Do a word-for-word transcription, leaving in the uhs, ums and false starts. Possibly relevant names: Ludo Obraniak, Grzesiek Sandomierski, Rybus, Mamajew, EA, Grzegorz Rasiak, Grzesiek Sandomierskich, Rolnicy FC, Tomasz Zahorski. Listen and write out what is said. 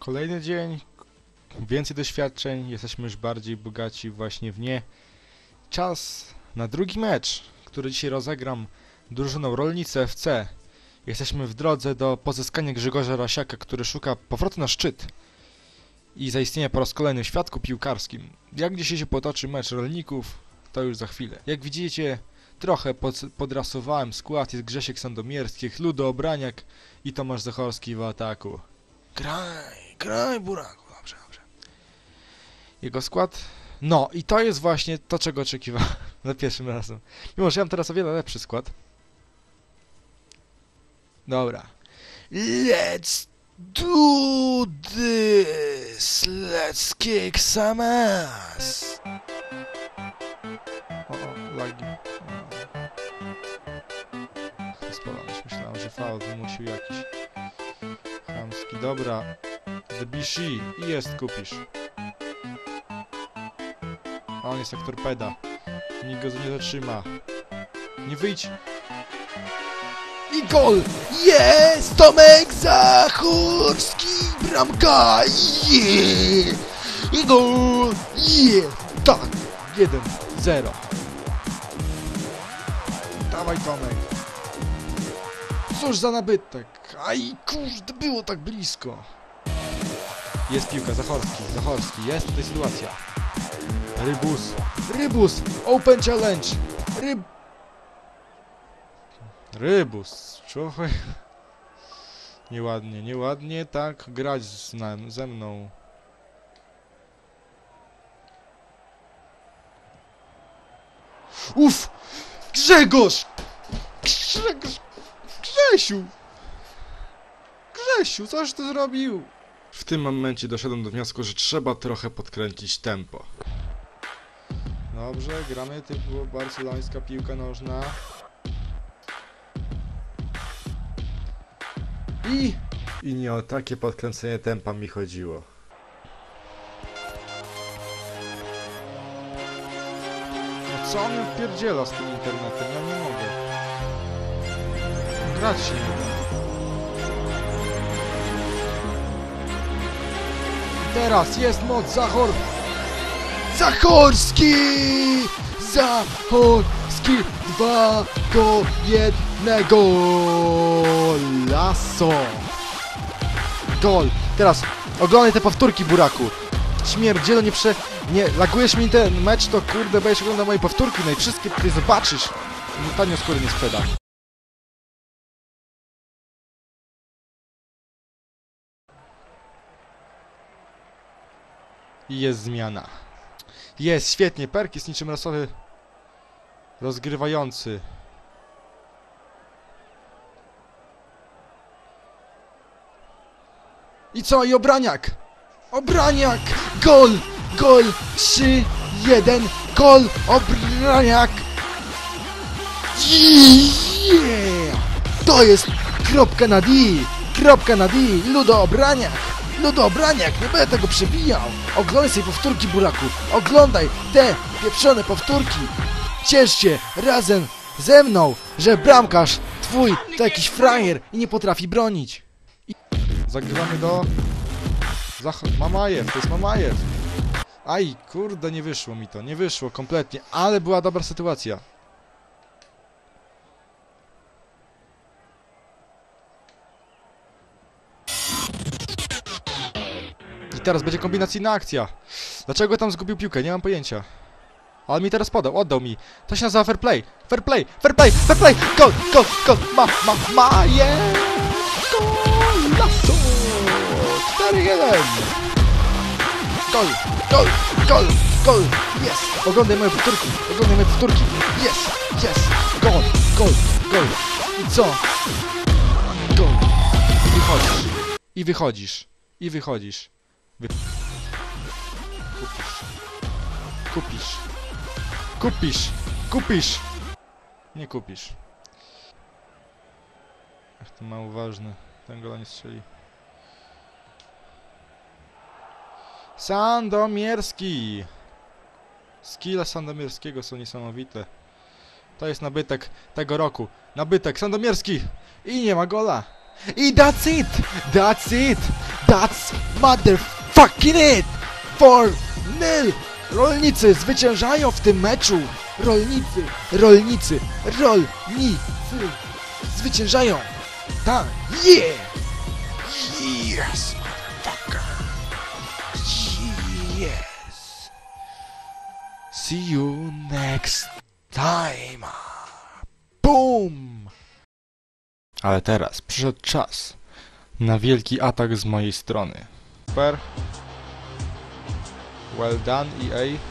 Kolejny dzień, więcej doświadczeń, jesteśmy już bardziej bogaci właśnie w nie. Czas na drugi mecz, który dzisiaj rozegram drużyną Rolnicy F C. Jesteśmy w drodze do pozyskania Grzegorza Rasiaka, który szuka powrotu na szczyt i zaistnienia po raz kolejny w świadku piłkarskim. Jak dzisiaj się potoczy mecz Rolników, to już za chwilę. Jak widzicie, trochę pod, podrasowałem skład, jest Grzesiek Sandomierskich, Ludo Obraniak i Tomasz Zahorski w ataku. Graj, graj buraku, dobrze, dobrze. Jego skład. No i to jest właśnie to, czego oczekiwałem za pierwszym razem. Mimo, że ja mam teraz o wiele lepszy skład. Dobra. Let's do this! Let's kick some ass! O, o, lagi. Spalałeś, myślałem, że faul wymusił jakiś. Chamski, dobra. The Bishi i jest, kupisz. A on jest jak torpeda. Nikt go nie zatrzyma. Nie wyjdź! I gol! Jest! Tomek Zahorski! Bramka! Yeah! I gol! Yeah! Tak! jeden zero. Dawaj, Tomek! Cóż za nabytek! Aj, kurde, było tak blisko! Jest piłka, Zahorski, Zahorski, jest tutaj sytuacja. Rybus! Rybus! Open challenge! Ryb... Rybus, człowiek. Nieładnie, nieładnie tak grać z nam, ze mną. Uff! Grzegorz! Grzegorz! Grzesiu! Grzesiu, coś ty zrobił? W tym momencie doszedłem do wniosku, że trzeba trochę podkręcić tempo. Dobrze, gramy typu barcelońska piłka nożna. I... I nie o takie podkręcenie tempa mi chodziło. No co on pierdziela z tym internetem? Ja nie mogę. Grać się nie da. Teraz jest moc Zahor... Zahorski! Zahorski! Dwa do jednego! Lasso! Gol! Teraz oglądaj te powtórki, buraku! Śmierdzielo, nie prze... Nie, lagujesz mi ten mecz, to kurde, będziesz oglądał moje powtórki, no i wszystkie tutaj zobaczysz! No tanio skóry nie sprzeda. I jest zmiana. Jest, świetnie, Perk jest niczym rasowy rozgrywający. I co? I Obraniak! Obraniak! Gol! Gol! trzy jeden! Gol! Obraniak! Yeah! To jest kropka na D! Kropka na D! Ludo Obraniak! Ludo Obraniak! Nie będę tego przebijał! Oglądaj sobie powtórki, buraku! Oglądaj te pieprzone powtórki! Ciesz się razem ze mną, że bramkarz twój to jakiś frajer i nie potrafi bronić! Zagrywamy do... Zach... Mamajew, to jest Mamajew. Aj, kurde, nie wyszło mi to, nie wyszło kompletnie, ale była dobra sytuacja. I teraz będzie kombinacyjna akcja. Dlaczego tam zgubił piłkę? Nie mam pojęcia. Ale mi teraz podał, oddał mi. To się nazywa fair play, fair play, fair play, fair play. Gol, gol, gol, ma, ma, ma, yeah. Lasso! cztery jeden! Gol! Gol! Gol! Gol! Jest! Oglądaj moje powtórki! Oglądaj moje powtórki! Jest! Jest! Gol! Gol! Gol! I co? Gol! I wychodzisz! I wychodzisz! I wychodzisz! Wy... Kupisz! Kupisz! Kupisz! Kupisz! Nie kupisz. Ach, to mało ważne. Ten gola nie strzeli. Sandomierski! Skille Sandomierskiego są niesamowite. To jest nabytek tego roku. Nabytek Sandomierski! I nie ma gola! I that's it! That's it! That's motherfucking it! four nil! Rolnicy zwyciężają w tym meczu! Rolnicy, rolnicy, rolnicy zwyciężają! Tak! Yeah! Yes, motherfucker! Yes! See you next time! Boom! Ale teraz przyszedł czas na wielki atak z mojej strony. Super! Well done, E A!